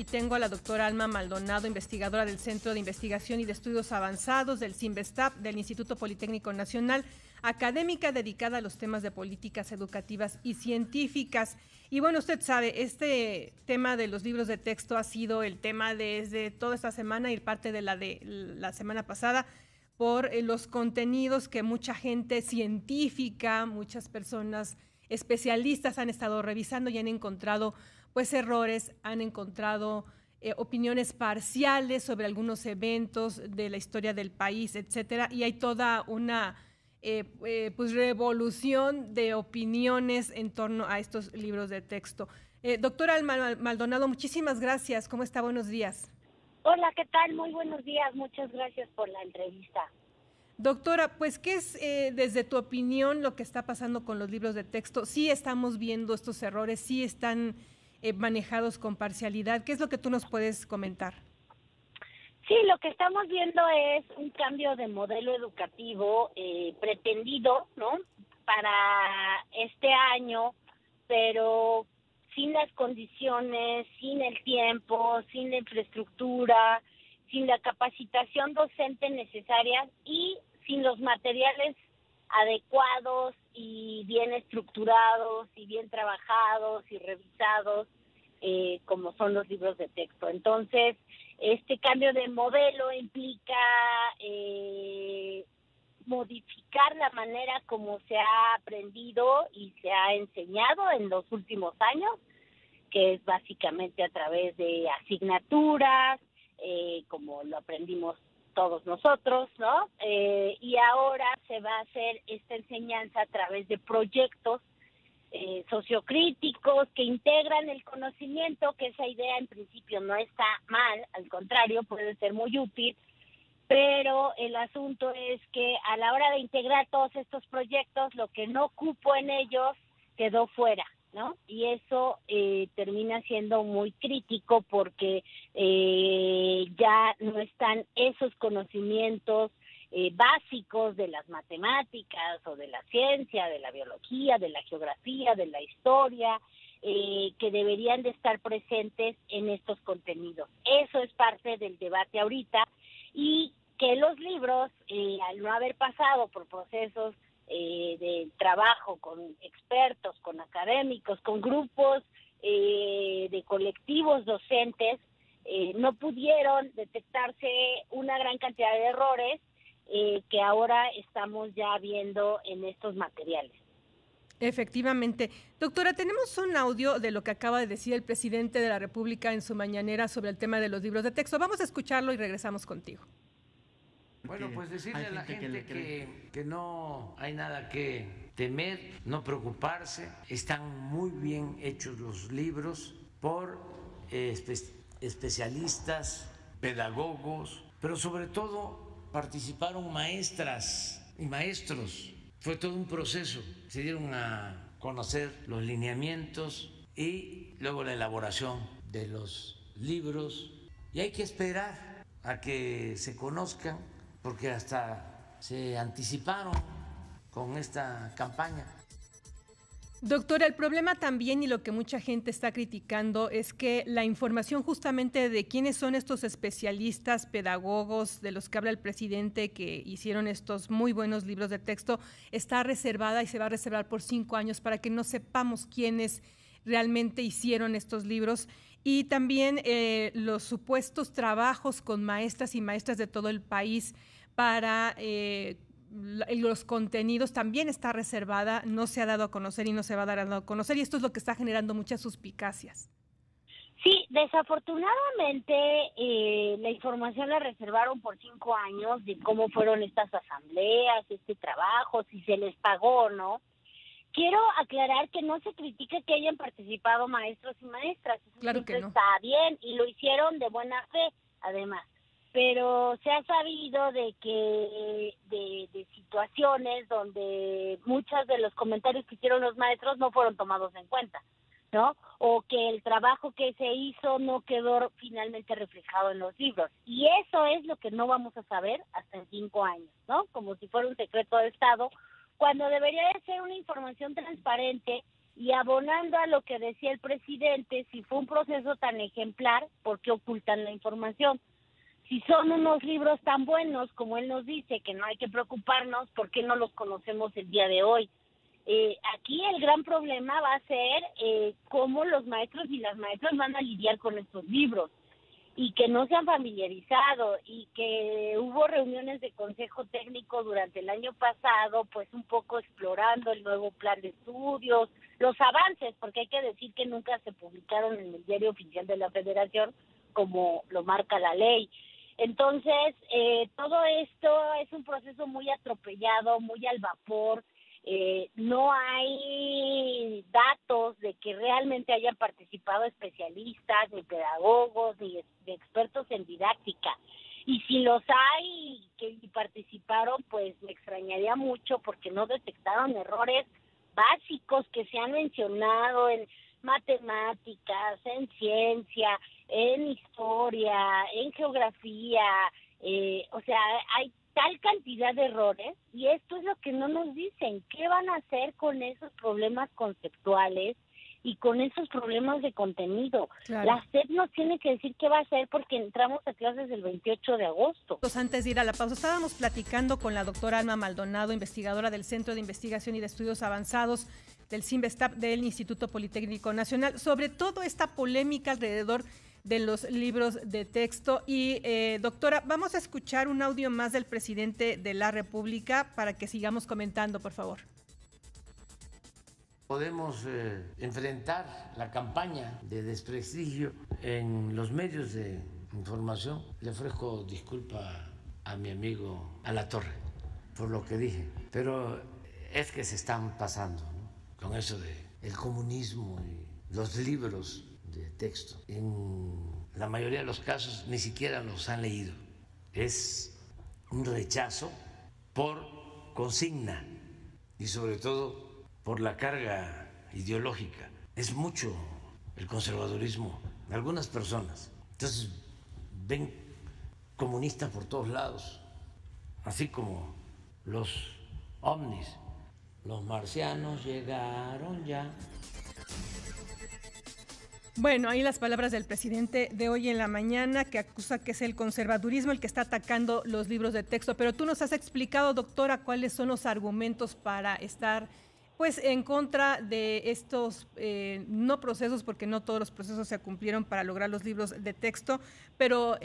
y tengo a la doctora Alma Maldonado, investigadora del Centro de Investigación y de Estudios Avanzados, del Cinvestav, del Instituto Politécnico Nacional, académica dedicada a los temas de políticas educativas y científicas. Y bueno, usted sabe, este tema de los libros de texto ha sido el tema desde toda esta semana y parte de la semana pasada, por los contenidos que mucha gente científica, muchas personas especialistas han estado revisando y han encontrado pues errores, han encontrado opiniones parciales sobre algunos eventos de la historia del país, etcétera, y hay toda una pues revolución de opiniones en torno a estos libros de texto. Doctora Alma Maldonado, muchísimas gracias. ¿Cómo está? Buenos días. Hola, ¿qué tal? Muy buenos días. Muchas gracias por la entrevista. Doctora, pues, ¿qué es, desde tu opinión, lo que está pasando con los libros de texto? Sí estamos viendo estos errores, sí están manejados con parcialidad. ¿Qué es lo que tú nos puedes comentar? Sí, lo que estamos viendo es un cambio de modelo educativo pretendido, ¿no?, para este año, pero sin las condiciones, sin el tiempo, sin la infraestructura, sin la capacitación docente necesaria y sin los materiales adecuados y bien estructurados y bien trabajados y revisados como son los libros de texto. Entonces, este cambio de modelo implica modificar la manera como se ha aprendido y se ha enseñado en los últimos años, que es básicamente a través de asignaturas, como lo aprendimos todos nosotros, ¿no? Y ahora se va a hacer esta enseñanza a través de proyectos sociocríticos que integran el conocimiento, que esa idea en principio no está mal, al contrario, puede ser muy útil, pero el asunto es que a la hora de integrar todos estos proyectos, lo que no cupo en ellos quedó fuera, ¿no? Y eso termina siendo muy crítico porque ya no están esos conocimientos básicos de las matemáticas o de la ciencia, de la biología, de la geografía, de la historia, que deberían de estar presentes en estos contenidos. Eso es parte del debate ahorita, y que los libros, al no haber pasado por procesos de trabajo con expertos, con académicos, con grupos de colectivos docentes, no pudieron detectarse una gran cantidad de errores que ahora estamos ya viendo en estos materiales. Efectivamente. Doctora, tenemos un audio de lo que acaba de decir el presidente de la República en su mañanera sobre el tema de los libros de texto. Vamos a escucharlo y regresamos contigo. Bueno, pues decirle a la gente que no hay nada que temer, no preocuparse. Están muy bien hechos los libros por especialistas, pedagogos, pero sobre todo participaron maestras y maestros. Fue todo un proceso. Se dieron a conocer los lineamientos y luego la elaboración de los libros. Y hay que esperar a que se conozcan, porque hasta se anticiparon con esta campaña. Doctora, el problema también y lo que mucha gente está criticando es que la información justamente de quiénes son estos especialistas, pedagogos, de los que habla el presidente, que hicieron estos muy buenos libros de texto, está reservada y se va a reservar por 5 años para que no sepamos quiénes realmente hicieron estos libros. Y también los supuestos trabajos con maestras y maestras de todo el país para los contenidos también está reservada, no se ha dado a conocer y no se va a dar a conocer, y esto es lo que está generando muchas suspicacias. Sí, desafortunadamente la información la reservaron por 5 años de cómo fueron estas asambleas, este trabajo, si se les pagó o no. Quiero aclarar que no se critica que hayan participado maestros y maestras. Claro que no. Está bien, y lo hicieron de buena fe, además. Pero se ha sabido de que de situaciones donde muchos de los comentarios que hicieron los maestros no fueron tomados en cuenta, ¿no? O que el trabajo que se hizo no quedó finalmente reflejado en los libros. Y eso es lo que no vamos a saber hasta en 5 años, ¿no? Como si fuera un secreto de Estado, cuando debería de ser una información transparente Y abonando a lo que decía el presidente, si fue un proceso tan ejemplar, ¿por qué ocultan la información? Si son unos libros tan buenos, como él nos dice, que no hay que preocuparnos, ¿por qué no los conocemos el día de hoy? Aquí el gran problema va a ser cómo los maestros y las maestras van a lidiar con estos libros, y que no se han familiarizado, y que hubo reuniones de consejo técnico durante el año pasado, pues un poco explorando el nuevo plan de estudios, los avances, porque hay que decir que nunca se publicaron en el Diario Oficial de la Federación, como lo marca la ley. Entonces, todo esto es un proceso muy atropellado, muy al vapor. No hay datos de que realmente hayan participado especialistas, ni pedagogos, ni expertos en didáctica. Y si los hay que participaron, pues me extrañaría mucho porque no detectaron errores básicos que se han mencionado en matemáticas, en ciencia, en historia, en geografía. O sea, hay tal cantidad de errores, y esto es lo que no nos dicen, qué van a hacer con esos problemas conceptuales y con esos problemas de contenido. Claro. La SEP nos tiene que decir qué va a hacer porque entramos a clases el 28 de agosto. Antes de ir a la pausa, estábamos platicando con la doctora Alma Maldonado, investigadora del Centro de Investigación y de Estudios Avanzados del Cinvestav del Instituto Politécnico Nacional, sobre todo esta polémica alrededor de los libros de texto. Y doctora, vamos a escuchar un audio más del presidente de la República para que sigamos comentando, por favor. Podemos enfrentar la campaña de desprestigio en los medios de información. Le ofrezco disculpa a mi amigo Alatorre por lo que dije, pero es que se están pasando, ¿no?, con eso del comunismo y los libros de texto. En la mayoría de los casos ni siquiera los han leído. Es un rechazo por consigna y sobre todo por la carga ideológica. Es mucho el conservadurismo de algunas personas. Entonces ven comunistas por todos lados, así como los ovnis. Los marcianos llegaron ya. Bueno, ahí las palabras del presidente de hoy en la mañana, que acusa que es el conservadurismo el que está atacando los libros de texto. Pero tú nos has explicado, doctora, cuáles son los argumentos para estar pues en contra de estos no procesos, porque no todos los procesos se cumplieron para lograr los libros de texto. Pero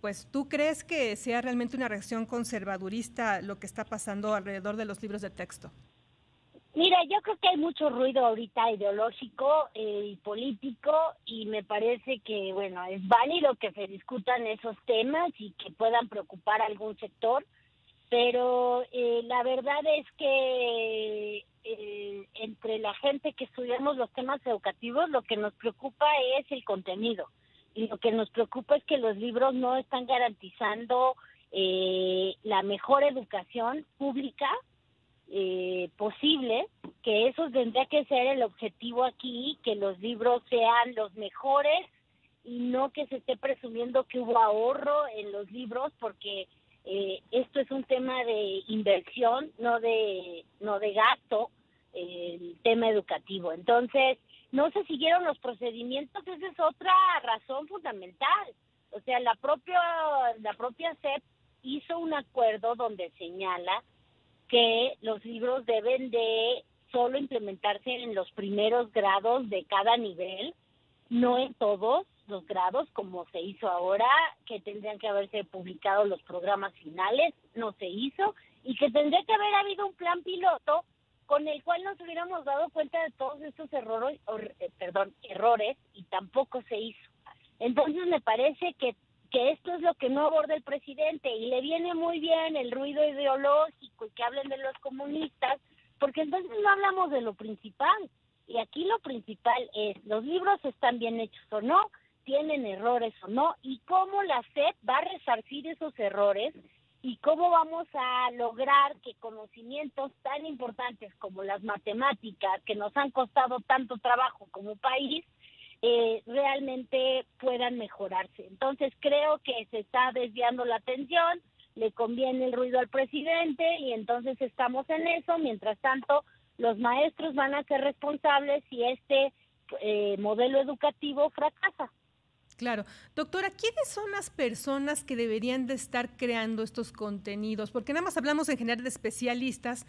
pues tú crees que sea realmente una reacción conservadurista lo que está pasando alrededor de los libros de texto. Mira, yo creo que hay mucho ruido ahorita ideológico y político, y me parece que, bueno, es válido que se discutan esos temas y que puedan preocupar a algún sector, pero la verdad es que entre la gente que estudiamos los temas educativos, lo que nos preocupa es el contenido, y lo que nos preocupa es que los libros no están garantizando la mejor educación pública posible, que eso tendría que ser el objetivo aquí, que los libros sean los mejores y no que se esté presumiendo que hubo ahorro en los libros, porque esto es un tema de inversión, no de gasto, el tema educativo. Entonces, no se siguieron los procedimientos, esa es otra razón fundamental. O sea, la propia SEP hizo un acuerdo donde señala que los libros deben de solo implementarse en los primeros grados de cada nivel, no en todos los grados como se hizo ahora, que tendrían que haberse publicado los programas finales, no se hizo, y que tendría que haber habido un plan piloto con el cual nos hubiéramos dado cuenta de todos estos errores, y tampoco se hizo. Entonces me parece que esto es lo que no aborda el presidente, y le viene muy bien el ruido ideológico y que hablen de los comunistas, porque entonces no hablamos de lo principal. Y aquí lo principal es, ¿los libros están bien hechos o no? ¿Tienen errores o no? ¿Y cómo la SEP va a resarcir esos errores? ¿Y cómo vamos a lograr que conocimientos tan importantes como las matemáticas, que nos han costado tanto trabajo como país, realmente puedan mejorarse? Entonces creo que se está desviando la atención, le conviene el ruido al presidente, y entonces estamos en eso. Mientras tanto, los maestros van a ser responsables si este modelo educativo fracasa. Claro. Doctora, ¿quiénes son las personas que deberían de estar creando estos contenidos? Porque nada más hablamos en general de especialistas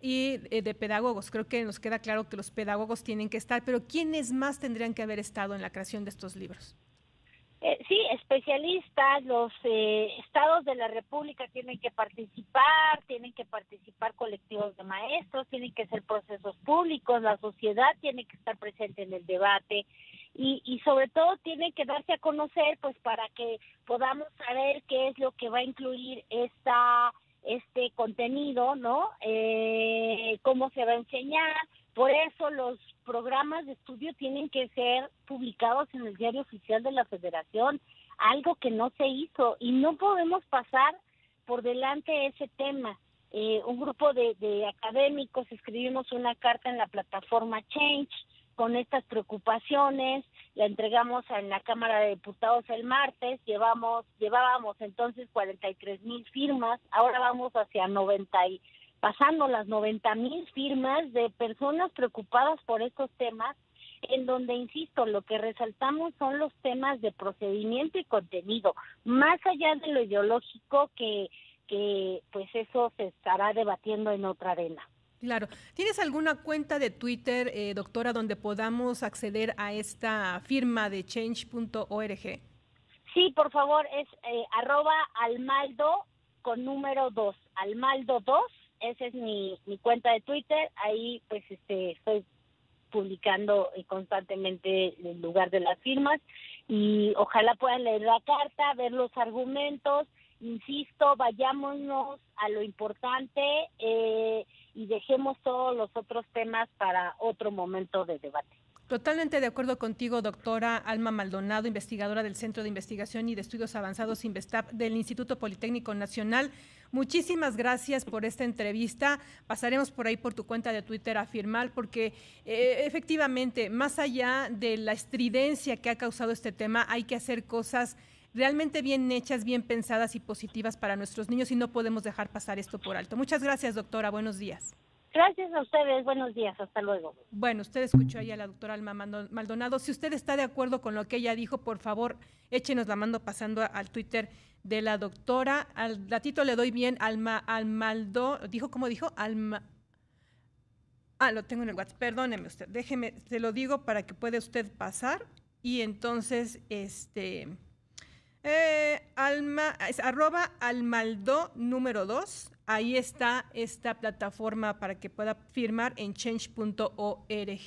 y de pedagogos. Creo que nos queda claro que los pedagogos tienen que estar, pero ¿quiénes más tendrían que haber estado en la creación de estos libros? Sí, especialistas, los estados de la República tienen que participar colectivos de maestros, tienen que ser procesos públicos, la sociedad tiene que estar presente en el debate. Y sobre todo tiene que darse a conocer, pues, para que podamos saber qué es lo que va a incluir este contenido, ¿no? Cómo se va a enseñar. Por eso los programas de estudio tienen que ser publicados en el Diario Oficial de la Federación, algo que no se hizo, y no podemos pasar por delante ese tema. Un grupo de académicos escribimos una carta en la plataforma Change, con estas preocupaciones, la entregamos en la Cámara de Diputados el martes, llevábamos entonces 43,000 firmas, ahora vamos hacia 90, pasando las 90,000 firmas de personas preocupadas por estos temas, en donde, insisto, lo que resaltamos son los temas de procedimiento y contenido, más allá de lo ideológico que pues eso se estará debatiendo en otra arena. Claro. ¿Tienes alguna cuenta de Twitter, doctora, donde podamos acceder a esta firma de change.org? Sí, por favor, es @almaldo2. Almaldo2, esa es mi cuenta de Twitter. Ahí pues estoy publicando constantemente el lugar de las firmas y ojalá puedan leer la carta, ver los argumentos. Insisto, vayámonos a lo importante y dejemos todos los otros temas para otro momento de debate. Totalmente de acuerdo contigo, doctora Alma Maldonado, investigadora del Centro de Investigación y de Estudios Avanzados, Cinvestav, del Instituto Politécnico Nacional. Muchísimas gracias por esta entrevista. Pasaremos por ahí por tu cuenta de Twitter a firmar, porque efectivamente, más allá de la estridencia que ha causado este tema, hay que hacer cosas realmente bien hechas, bien pensadas y positivas para nuestros niños, y no podemos dejar pasar esto por alto. Muchas gracias, doctora. Buenos días. Gracias a ustedes. Buenos días. Hasta luego. Bueno, usted escuchó ahí a la doctora Alma Maldonado. Si usted está de acuerdo con lo que ella dijo, por favor, échenos la mano pasando al Twitter de la doctora. Al ratito le doy bien Almaldo. ¿Dijo cómo dijo? Alma. Ah, lo tengo en el WhatsApp. Perdóneme usted. Déjeme, se lo digo para que pueda usted pasar. Y entonces, @almaldo2, ahí está esta plataforma para que pueda firmar en change.org.